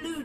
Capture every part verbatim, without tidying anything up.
Blue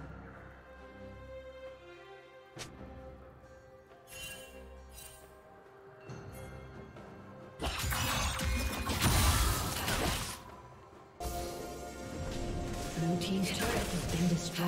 team's turret has been destroyed.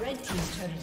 Red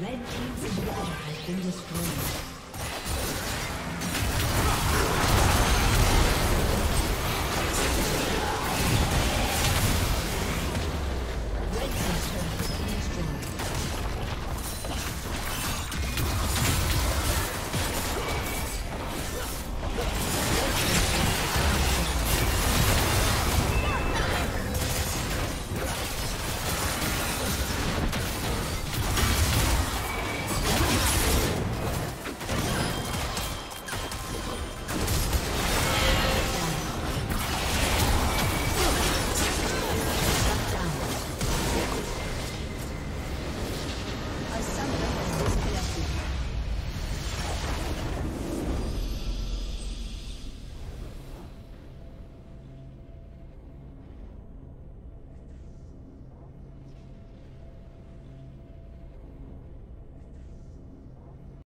Red team's turret has been destroyed. Red team's inhibitor has been destroyed.